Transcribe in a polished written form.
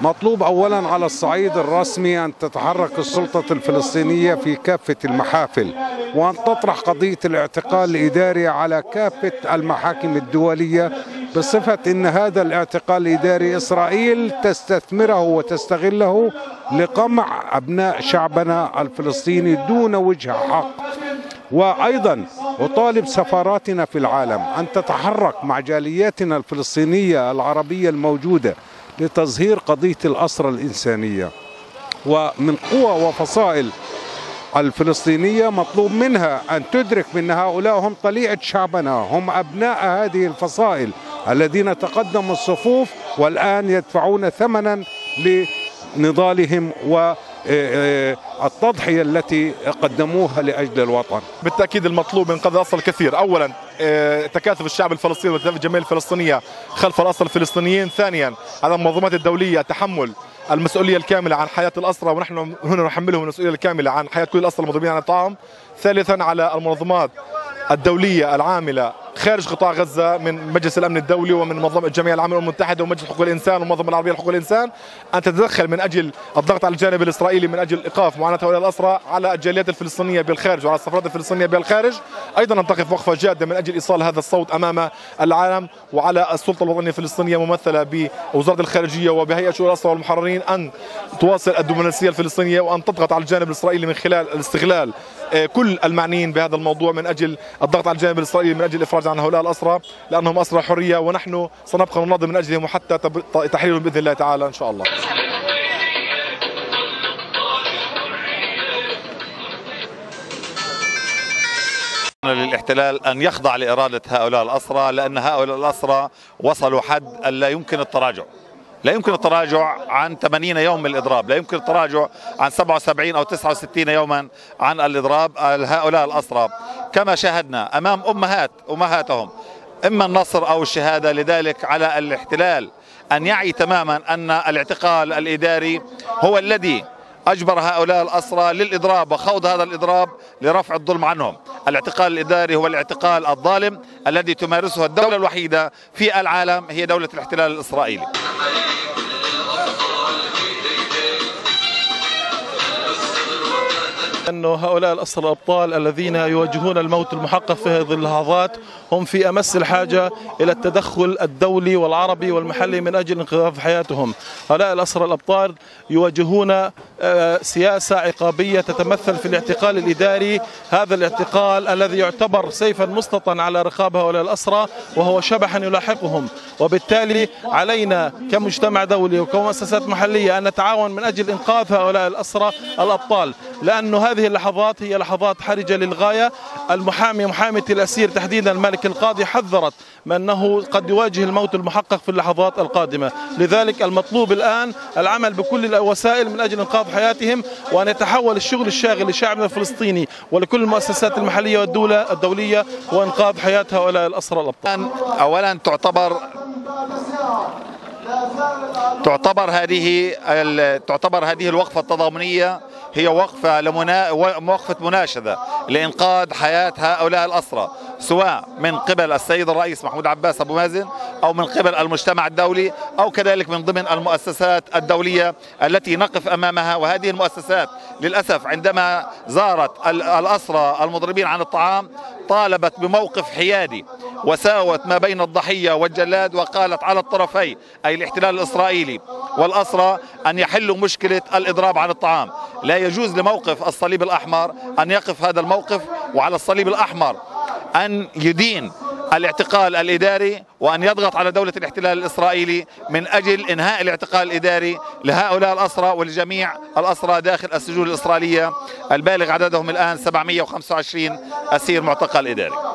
مطلوب أولا على الصعيد الرسمي أن تتحرك السلطة الفلسطينية في كافة المحافل، وأن تطرح قضية الاعتقال الإداري على كافة المحاكم الدولية، بصفة أن هذا الاعتقال الإداري إسرائيل تستثمره وتستغله لقمع أبناء شعبنا الفلسطيني دون وجه حق. وأيضا أطالب سفاراتنا في العالم أن تتحرك مع جالياتنا الفلسطينية العربية الموجودة لتظهير قضية الأسرة الإنسانية. ومن قوى وفصائل الفلسطينية مطلوب منها أن تدرك أن هؤلاء هم طليعة شعبنا، هم أبناء هذه الفصائل الذين تقدموا الصفوف والآن يدفعون ثمنا لنضالهم و التضحية التي قدموها لأجل الوطن. بالتأكيد المطلوب إنقاذ الأسرى الكثير، أولا تكاثف الشعب الفلسطيني والتكاثف الجمعية الفلسطينية خلف الأسرى الفلسطينيين، ثانيا على المنظمات الدولية تحمل المسؤولية الكاملة عن حياة الأسرى، ونحن هنا نحملهم المسؤولية الكاملة عن حياة كل الأسرى المضروبين عن الطعام، ثالثا على المنظمات الدولية العاملة خارج قطاع غزة من مجلس الأمن الدولي ومن منظمة الجمعية العامة للأمم المتحدة ومجلس حقوق الإنسان والمنظمة العربية لحقوق الإنسان أن تتدخل من أجل الضغط على الجانب الإسرائيلي من أجل إيقاف معاناة هؤلاء الأسرى على الجاليات الفلسطينية بالخارج وعلى السفارات الفلسطينية بالخارج، أيضا أن تقف وقفة جادة من أجل إيصال هذا الصوت أمام العالم وعلى السلطة الوطنية الفلسطينية ممثلة بوزارة الخارجية وبهيئة شؤون الأسرى والمحررين أن تواصل الدبلوماسية الفلسطينية وأن تضغط على الجانب الإسرائيلي من خلال الاستغلال كل المعنيين بهذا الموضوع من أجل الضغط على الجانب الإسرائيلي من أجل الإفراج عن هؤلاء الأسرى لأنهم أسرى حرية، ونحن سنبقى نناضل من أجلهم حتى تحريرهم بإذن الله تعالى إن شاء الله. للاحتلال أن يخضع لإرادة هؤلاء الأسرى، لأن هؤلاء الأسرى وصلوا حد لا يمكن التراجع، لا يمكن التراجع عن 80 يوم من الإضراب، لا يمكن التراجع عن 77 أو 69 يوما عن الإضراب. هؤلاء الأسرى كما شاهدنا أمام أمهاتهم إما النصر أو الشهادة، لذلك على الاحتلال أن يعي تماما أن الاعتقال الإداري هو الذي أجبر هؤلاء الأسرى للإضراب وخوض هذا الإضراب لرفع الظلم عنهم. الاعتقال الإداري هو الاعتقال الظالم الذي تمارسه الدولة الوحيدة في العالم هي دولة الاحتلال الإسرائيلي. أن هؤلاء الأسرى الأبطال الذين يواجهون الموت المحقق في هذه اللحظات هم في أمس الحاجة إلى التدخل الدولي والعربي والمحلي من أجل انقاذ حياتهم. هؤلاء الأسرى الأبطال يواجهون سياسة عقابية تتمثل في الاعتقال الإداري، هذا الاعتقال الذي يعتبر سيفا مسلطا على رقاب هؤلاء الأسرى وهو شبحا يلاحقهم. وبالتالي علينا كمجتمع دولي وكمؤسسات محلية أن نتعاون من أجل إنقاذ هؤلاء الأسرى الأبطال، لأن هذه اللحظات هي لحظات حرجة للغاية. محامية الأسير تحديدا الملك القاضي حذرت من أنه قد يواجه الموت المحقق في اللحظات القادمة، لذلك المطلوب الآن العمل بكل الوسائل من أجل إنقاذ حياتهم، وأن يتحول الشغل الشاغل لشعبنا الفلسطيني ولكل المؤسسات المحلية والدولة الدولية وإنقاذ حياة هؤلاء الأسرى الأبطال. أولا تعتبر هذه الوقفة التضامنية هي وقفة مناشدة لإنقاذ حياة هؤلاء الأسرى، سواء من قبل السيد الرئيس محمود عباس أبو مازن أو من قبل المجتمع الدولي أو كذلك من ضمن المؤسسات الدولية التي نقف أمامها. وهذه المؤسسات للأسف عندما زارت الأسرى المضربين عن الطعام طالبت بموقف حيادي وساوت ما بين الضحية والجلاد، وقالت على الطرفين أي الاحتلال الإسرائيلي والأسرى أن يحلوا مشكلة الإضراب عن الطعام. لا يجوز لموقف الصليب الأحمر أن يقف هذا الموقف، وعلى الصليب الأحمر أن يدين الاعتقال الإداري وأن يضغط على دولة الاحتلال الإسرائيلي من أجل إنهاء الاعتقال الإداري لهؤلاء الأسرى ولجميع الأسرى داخل السجون الإسرائيلية البالغ عددهم الآن 725 أسير معتقل إداري.